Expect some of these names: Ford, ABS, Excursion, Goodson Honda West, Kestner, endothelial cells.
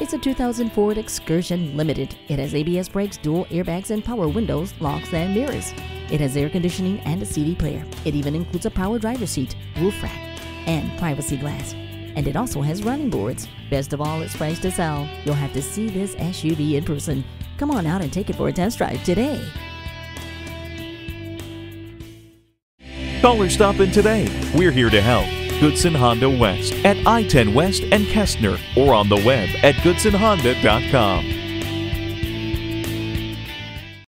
It's a 2000 Ford Excursion Limited. It has ABS brakes, dual airbags, and power windows, locks, and mirrors. It has air conditioning and a CD player. It even includes a power driver's seat, roof rack, and privacy glass. And it also has running boards. Best of all, it's priced to sell. You'll have to see this SUV in person. Come on out and take it for a test drive today. Call or stop in today. We're here to help. Goodson Honda West at I-10 West and Kestner, or on the web at goodsonhonda.com.